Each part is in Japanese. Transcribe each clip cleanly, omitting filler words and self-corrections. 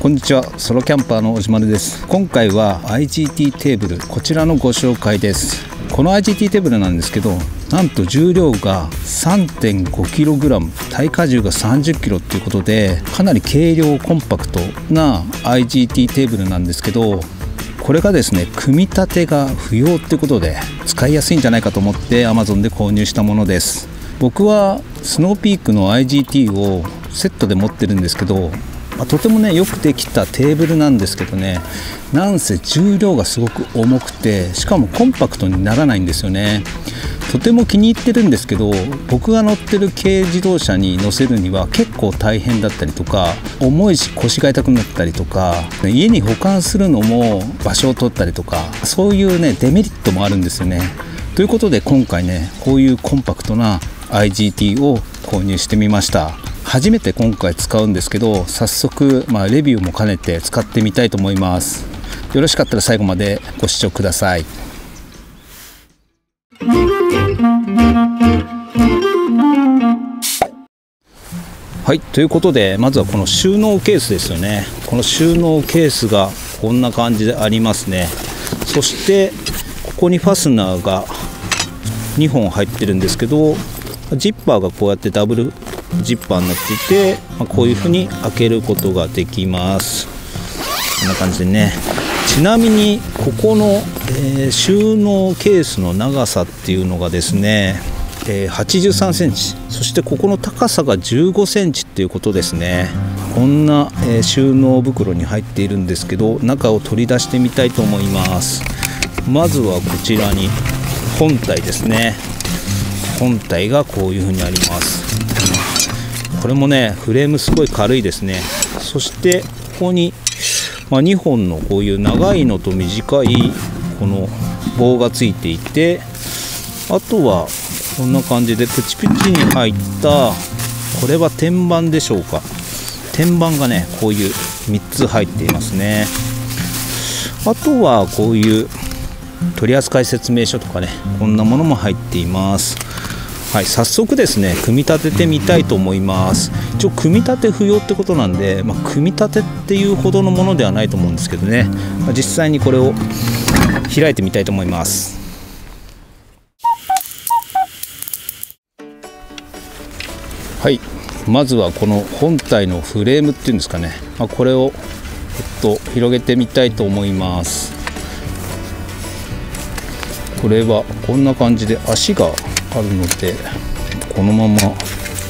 こんにちは、ソロキャンパーのおじまるです。今回は IGT テーブル、こちらのご紹介です。この IGT テーブルなんですけど、なんと重量が 3.5kg、 耐荷重が 30kg っていうことで、かなり軽量コンパクトな IGT テーブルなんですけど、これがですね、組み立てが不要ってことで使いやすいんじゃないかと思って Amazon で購入したものです。僕はスノーピークの IGT をセットで持ってるんですけど、とてもね、よくできたテーブルなんですけどね、なんせ重量がすごく重くて、しかもコンパクトにならないんですよね。とても気に入ってるんですけど、僕が乗ってる軽自動車に乗せるには結構大変だったりとか、重いし腰が痛くなったりとか、家に保管するのも場所を取ったりとか、そういうね、デメリットもあるんですよね。ということで今回ね、こういうコンパクトな IGT を購入してみました。初めて今回使うんですけど、早速、レビューも兼ねて使ってみたいと思います。よろしかったら最後までご視聴ください。はい、ということで、まずはこの収納ケースですよね。この収納ケースがこんな感じでありますね。そしてここにファスナーが2本入ってるんですけど、ジッパーがこうやってダブルジッパーになっていて、こういうふうに開けることができます。こんな感じでね。ちなみにここの、収納ケースの長さっていうのがですね、83センチ、そしてここの高さが15センチっていうことですね。こんな、収納袋に入っているんですけど、中を取り出してみたいと思います。まずはこちらに本体ですね。本体がこういうふうにあります。これもね、フレームすごい軽いですね。そしてここに、2本のこういう長いのと短いこの棒がついていて、あとはこんな感じでプチプチに入った、これは天板でしょうか。天板がね、こういう3つ入っていますね。あとはこういう取扱説明書とかね、こんなものも入っています。はい、早速ですね、組み立ててみたいと思います。一応組み立て不要ってことなんで、組み立てっていうほどのものではないと思うんですけどね、実際にこれを開いてみたいと思います。はい、まずはこの本体のフレームっていうんですかね、これを広げてみたいと思います。これはこんな感じで足があるので、このまま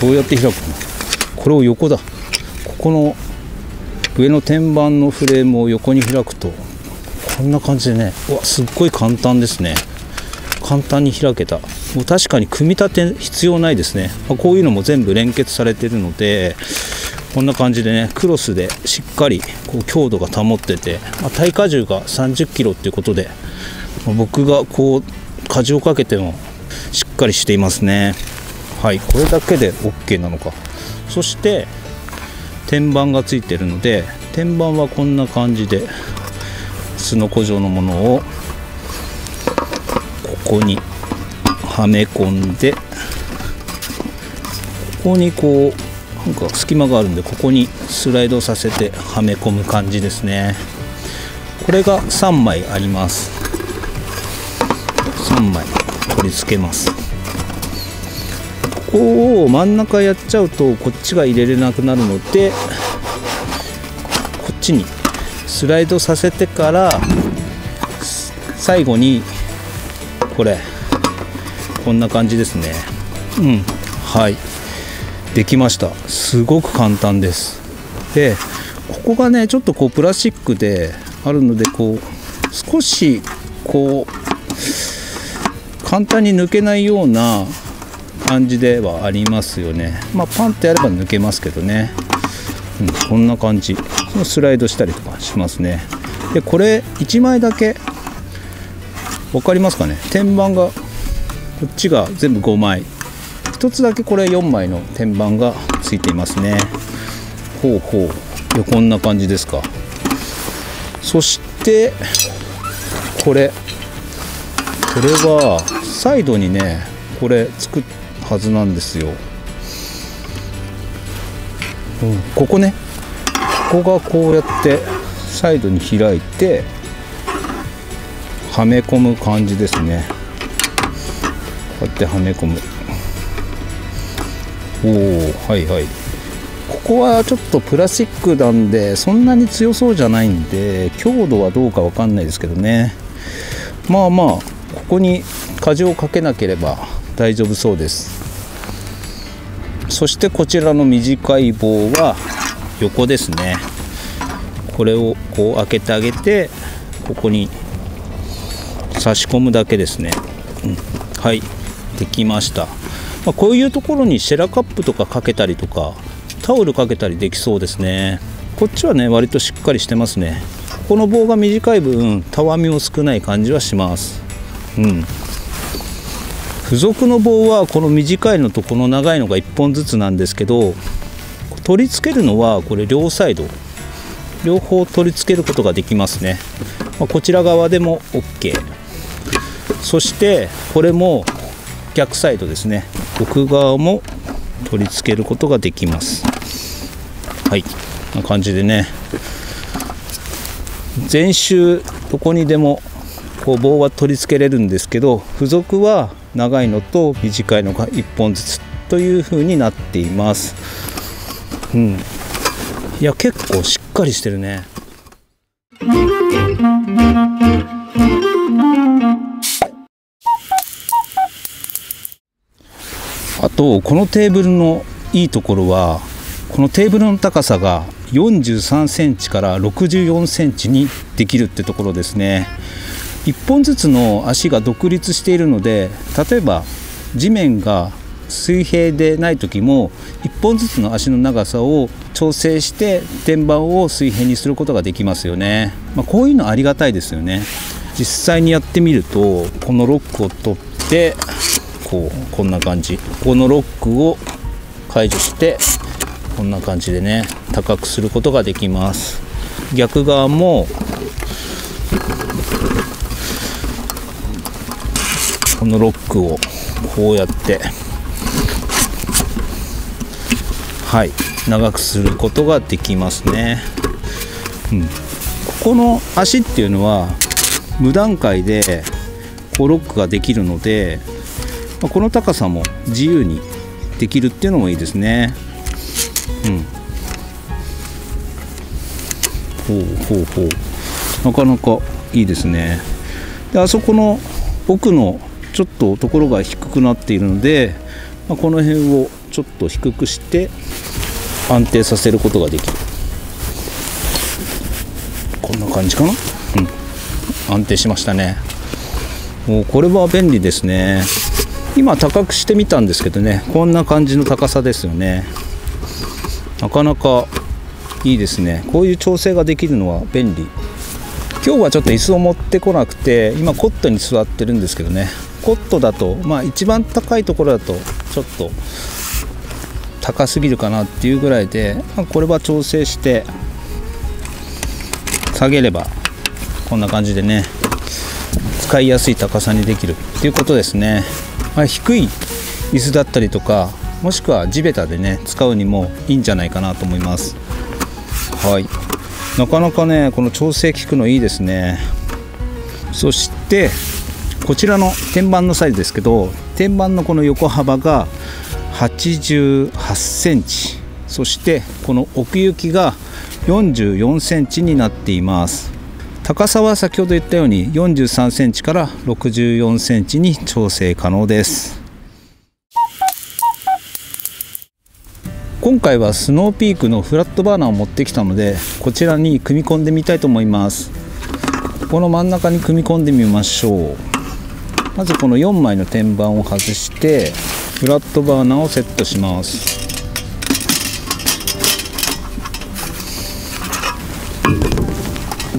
どうやって開くの？これを横だ。ここの上の天板のフレームを横に開くと、こんな感じでね、うわ、すっごい簡単ですね。簡単に開けた。もう確かに組み立て必要ないですね。こういうのも全部連結されてるので、こんな感じでね、クロスでしっかりこう強度が保ってて、耐荷重が30kgっていうことで、僕がこう荷重をかけてもしっかりしていますね。はい、これだけで OK なのか。そして天板がついてるので、天板はこんな感じですのこ状のものをここにはめ込んで、ここにこうなんか隙間があるんで、ここにスライドさせてはめ込む感じですね。これが3枚あります。3枚取り付けます。ここを真ん中やっちゃうと、こっちが入れれなくなるので、こっちにスライドさせてから、最後にこれ、こんな感じですね。うん、はい、できました。すごく簡単です。でここがね、ちょっとこうプラスチックであるので、こう少しこう簡単に抜けないような感じではありますよね。パンってやれば抜けますけどね、こんな感じ。スライドしたりとかしますね。でこれ1枚だけ分かりますかね。天板がこっちが全部5枚、1つだけこれ4枚の天板がついていますね。ほうほう、こんな感じですか。そしてこれはサイドにね、これつくはずなんですよ。ここね、ここがこうやってサイドに開いてはめ込む感じですね。こうやってはめ込む。おお、はいはい。ここはちょっとプラスチックなんでそんなに強そうじゃないんで強度はどうかわかんないですけどね。まあまあここに荷重をかけなければ大丈夫そうです。そしてこちらの短い棒は横ですね。これをこう開けてあげてここに差し込むだけですね。はい、できました。まあ、こういうところにシェラカップとかかけたりとかタオルかけたりできそうですね。こっちはね割としっかりしてますね。この棒が短い分たわみも少ない感じはします。付属の棒はこの短いのとこの長いのが1本ずつなんですけど、取り付けるのはこれ両サイド両方取り付けることができますね。まあ、こちら側でも OK。 そしてこれも逆サイドですね。奥側も取り付けることができます。はい、こんな感じでね全周どこにでもこう棒は取り付けれるんですけど、付属は長いのと短いのが1本ずつという風になっています。いや結構しっかりしてるね。あとこのテーブルのいいところはこのテーブルの高さが43センチから64センチにできるってところですね。1本ずつの足が独立しているので、例えば地面が水平でない時も1本ずつの足の長さを調整して天板を水平にすることができますよね。まあ、こういうのありがたいですよね。実際にやってみるとこのロックを取ってこんな感じ、このロックを解除してこんな感じでね高くすることができます。逆側もこのロックをこうやってはい長くすることができますね。ここの足っていうのは無段階でこうロックができるのでこの高さも自由にできるっていうのもいいですね。ほうほうほう、なかなかいいですね。であそこの奥のちょっとところが低くなっているので、まあ、この辺をちょっと低くして安定させることができる。こんな感じかな。安定しましたね。もうこれは便利ですね。今高くしてみたんですけどね、こんな感じの高さですよね。なかなかいいですね。こういう調整ができるのは便利。今日はちょっと椅子を持ってこなくて今コットに座ってるんですけどね、コットだと、まあ、一番高いところだとちょっと高すぎるかなっていうぐらいで、まあ、これは調整して下げればこんな感じでね使いやすい高さにできるっていうことですね。まあ、低い椅子だったりとかもしくは地べたでね使うにもいいんじゃないかなと思います。はい、なかなかねこの調整効くのいいですね。そしてこちらの天板のサイズですけど、天板のこの横幅が88センチ、そしてこの奥行きが44センチになっています。高さは先ほど言ったように43センチから64センチに調整可能です。今回はスノーピークのフラットバーナーを持ってきたのでこちらに組み込んでみたいと思います。この真ん中に組み込んでみましょう。まずこの4枚の天板を外してフラットバーナーをセットします。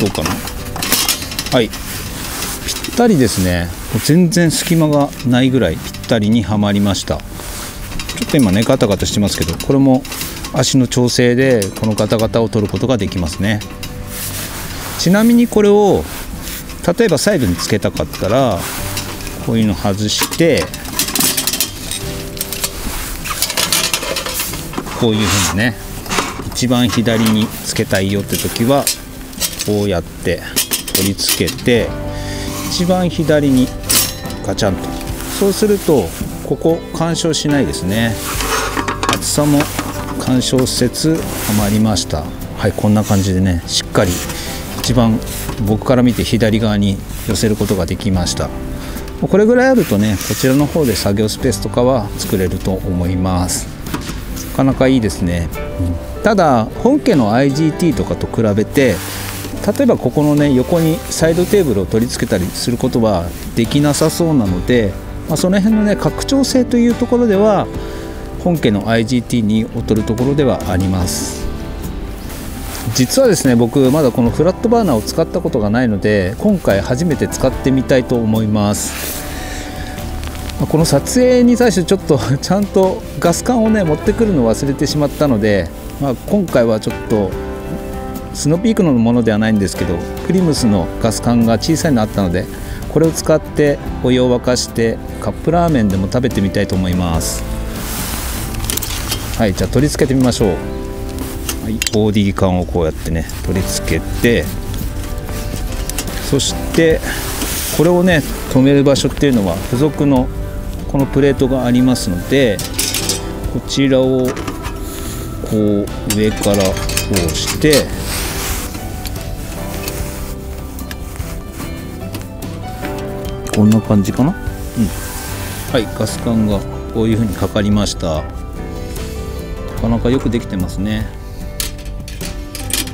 どうかな。はい、ぴったりですね。全然隙間がないぐらいぴったりにはまりました。ちょっと今ねガタガタしてますけど、これも足の調整でこのガタガタを取ることができますね。ちなみにこれを例えばサイドにつけたかったらこういうの外してこういうふうにね一番左につけたいよって時はこうやって取り付けて一番左にガチャンと、そうするとここ干渉しないですね。厚さも干渉せず余りました。はい、こんな感じでね、しっかり一番僕から見て左側に寄せることができました。これぐらいあるとね、こちらの方で作業スペースとかは作れると思います。なかなかいいですね、ただ本家の IGT とかと比べて、例えばここのね横にサイドテーブルを取り付けたりすることはできなさそうなので、まあ、その辺のね拡張性というところでは本家の IGT に劣るところではあります。実はですね、僕まだこのフラットバーナーを使ったことがないので、今回初めて使ってみたいと思います。この撮影に対してちょっとちゃんとガス管をね持ってくるのを忘れてしまったので、まあ、今回はちょっとスノーピークのものではないんですけど、プリムスのガス管が小さいのあったので、これを使ってお湯を沸かしてカップラーメンでも食べてみたいと思います。はい、じゃあ取り付けてみましょう。OD 管をこうやってね取り付けて、そしてこれをね止める場所っていうのは付属のこのプレートがありますので、こちらをこう上からこうして、こんな感じかな、うん、はい、ガス管がこういうふうにかかりました。なかなかよくできてますね。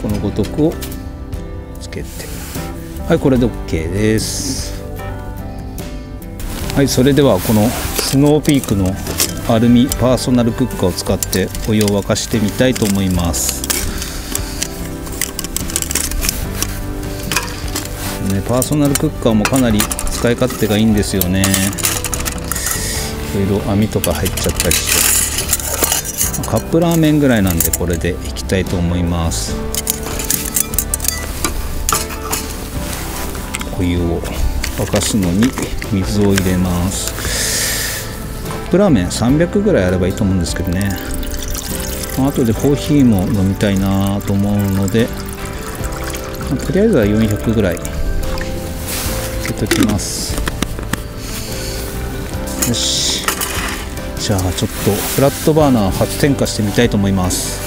このごとくをつけて、はい、これで OK です。はい、それではこのスノーピークのアルミパーソナルクッカーを使ってお湯を沸かしてみたいと思います。ね、パーソナルクッカーもかなり使い勝手がいいんですよね。いろいろ網とか入っちゃったりして、カップラーメンぐらいなんでこれでいきたいと思います。お湯を沸かすのに水を入れます。カップラーメン300ぐらいあればいいと思うんですけどね、あとでコーヒーも飲みたいなと思うので、とりあえずは400ぐらい入れときます。よし、じゃあちょっとフラットバーナー初点火してみたいと思います。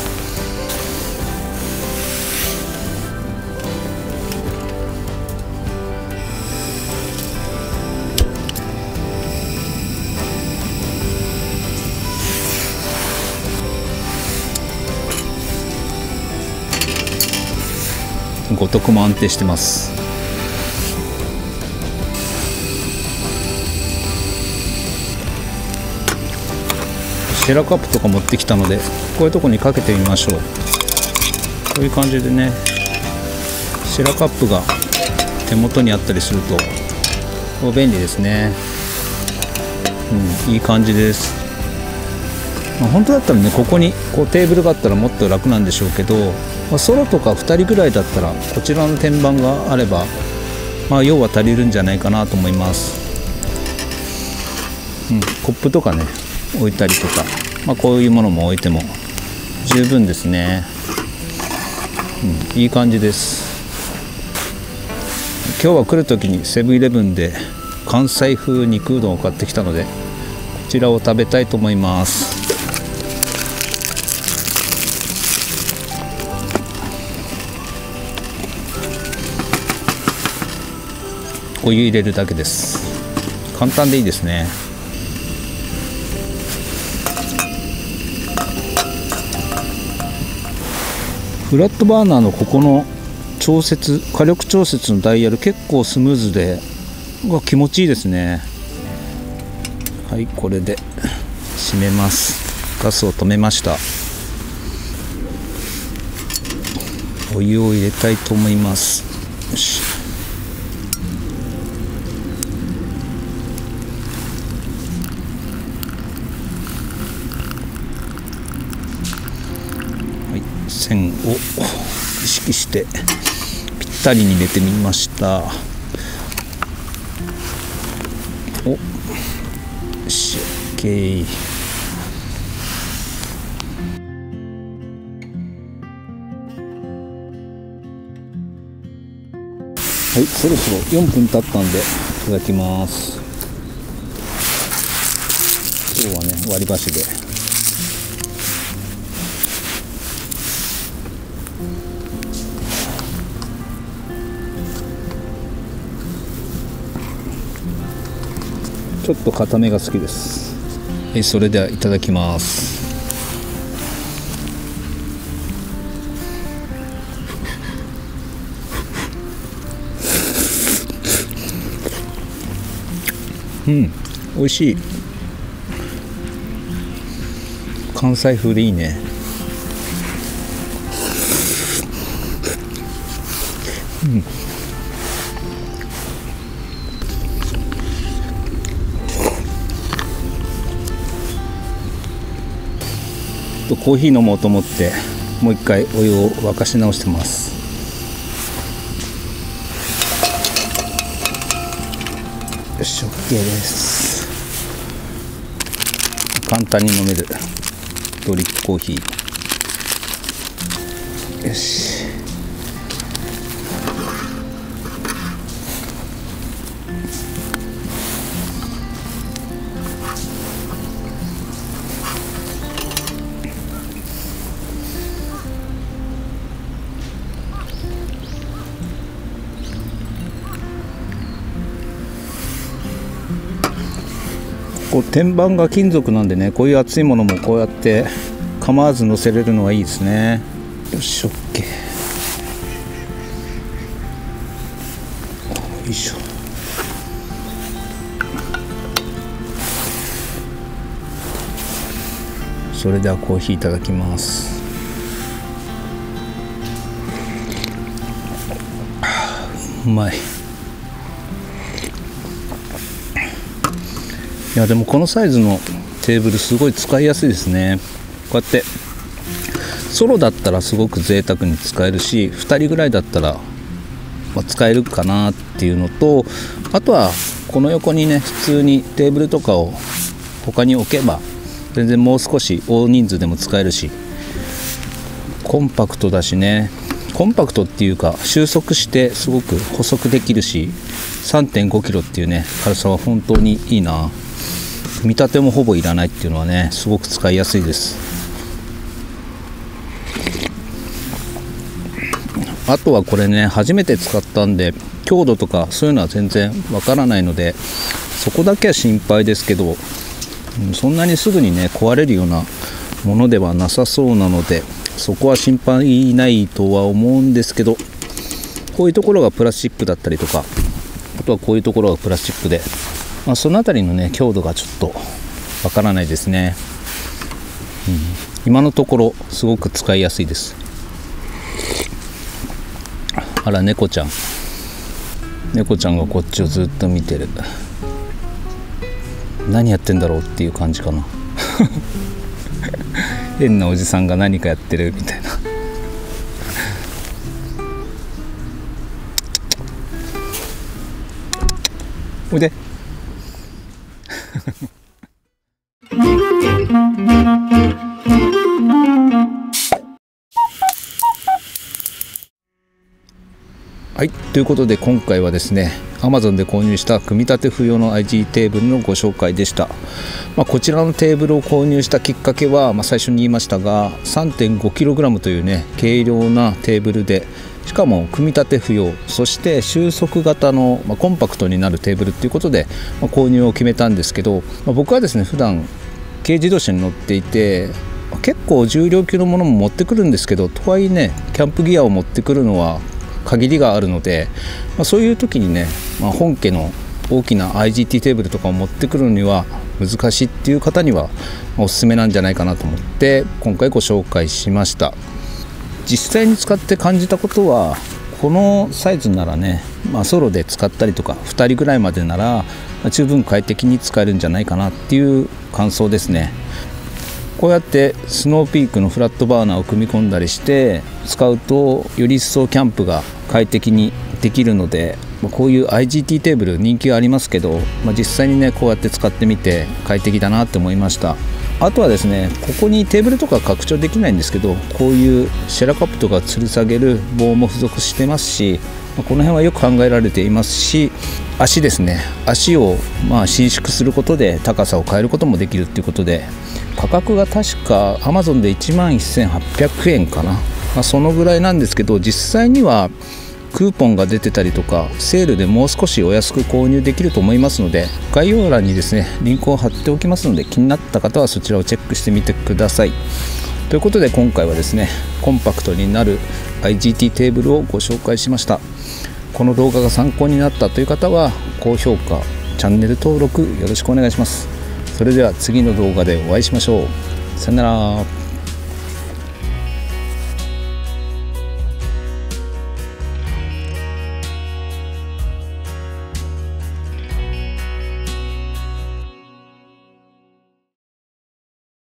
ごとくも安定してます。シェラカップとか持ってきたので、こういうとこにかけてみましょう。こういう感じでね、シェラカップが手元にあったりすると便利ですね。うん、いい感じです。まあ、本当だったらね、ここにこうテーブルがあったらもっと楽なんでしょうけど、まあ、ソロとか2人ぐらいだったらこちらの天板があれば、まあ、用は足りるんじゃないかなと思います。うん、コップとかね置いたりとか、まあ、こういうものも置いても十分ですね。うん、いい感じです。今日は来る時にセブンイレブンで関西風肉うどんを買ってきたので、こちらを食べたいと思います。お湯入れるだけです。簡単でいいですね。フラットバーナーのここの調節、火力調節のダイヤル結構スムーズで気持ちいいですね。はい、これで閉めます。ガスを止めました。お湯を入れたいと思います。よし、線を意識してぴったりに入れてみました。お、よし、 OK。はい、そろそろ4分経ったんでいただきます。今日はね、割り箸で。ちょっと固めが好きです。はい、それではいただきます。うん、美味しい。関西風でいいね。うん。コーヒー飲もうと思って、もう一回お湯を沸かし直してます。よし、OK です。簡単に飲めるドリップコーヒー。よし。こう天板が金属なんでね、こういう熱いものもこうやって構わず乗せれるのはいいですね。よし、OK。よいしょ。それではコーヒーいただきます。うまい。いやでもこのサイズのテーブルすごい使いやすいですね。こうやってソロだったらすごく贅沢に使えるし、2人ぐらいだったら使えるかなっていうのと、あとはこの横にね、普通にテーブルとかを他に置けば全然もう少し大人数でも使えるし、コンパクトだしね、コンパクトっていうか収束してすごく補足できるし、 3.5 キロっていうね軽さは本当にいいな。組み立てもほぼいらないっていうのはね、すごく使いやすいです。あとはこれね、初めて使ったんで強度とかそういうのは全然わからないので、そこだけは心配ですけど、そんなにすぐにね壊れるようなものではなさそうなので、そこは心配ないとは思うんですけど、こういうところがプラスチックだったりとか、あとはこういうところがプラスチックで、まあ、その辺りのね強度がちょっとわからないですね、うん、今のところすごく使いやすいです。あら、猫ちゃん、猫ちゃんがこっちをずっと見てる。何やってんだろうっていう感じかな。変なおじさんが何かやってるみたいな。おいで。はい、ということで今回はですね、 Amazon で購入した組み立て不要の IG テーブルのご紹介でした。こちらのテーブルを購入したきっかけは、最初に言いましたが 3.5kg というね軽量なテーブルで、しかも組み立て不要、そして収束型の、コンパクトになるテーブルということで、購入を決めたんですけど、僕はですね普段軽自動車に乗っていて、結構重量級のものも持ってくるんですけど、とはいえねキャンプギアを持ってくるのは限りがあるので、そういう時にね、本家の大きな IGT テーブルとかを持ってくるには難しいっていう方にはおすすめなんじゃないかなと思って今回ご紹介しました。実際に使って感じたことは、このサイズならね、ソロで使ったりとか2人ぐらいまでなら十分快適に使えるんじゃないかなっていう感想ですね。こうやってスノーピークのフラットバーナーを組み込んだりして使うと、より一層キャンプが快適にできるので、こういう IGT テーブル人気がありますけど、実際にねこうやって使ってみて快適だなって思いました。あとはですね、ここにテーブルとか拡張できないんですけど、こういうシェラカップとか吊り下げる棒も付属してますし、この辺はよく考えられていますし、足ですね、足を伸縮することで高さを変えることもできるということで、価格が確か Amazon で11,800円かな、そのぐらいなんですけど、実際にはクーポンが出てたりとかセールでもう少しお安く購入できると思いますので、概要欄にですねリンクを貼っておきますので、気になった方はそちらをチェックしてみてください。ということで今回はですね、コンパクトになる IGT テーブルをご紹介しました。この動画が参考になったという方は高評価、チャンネル登録よろしくお願いします。それでは次の動画でお会いしましょう。さよなら。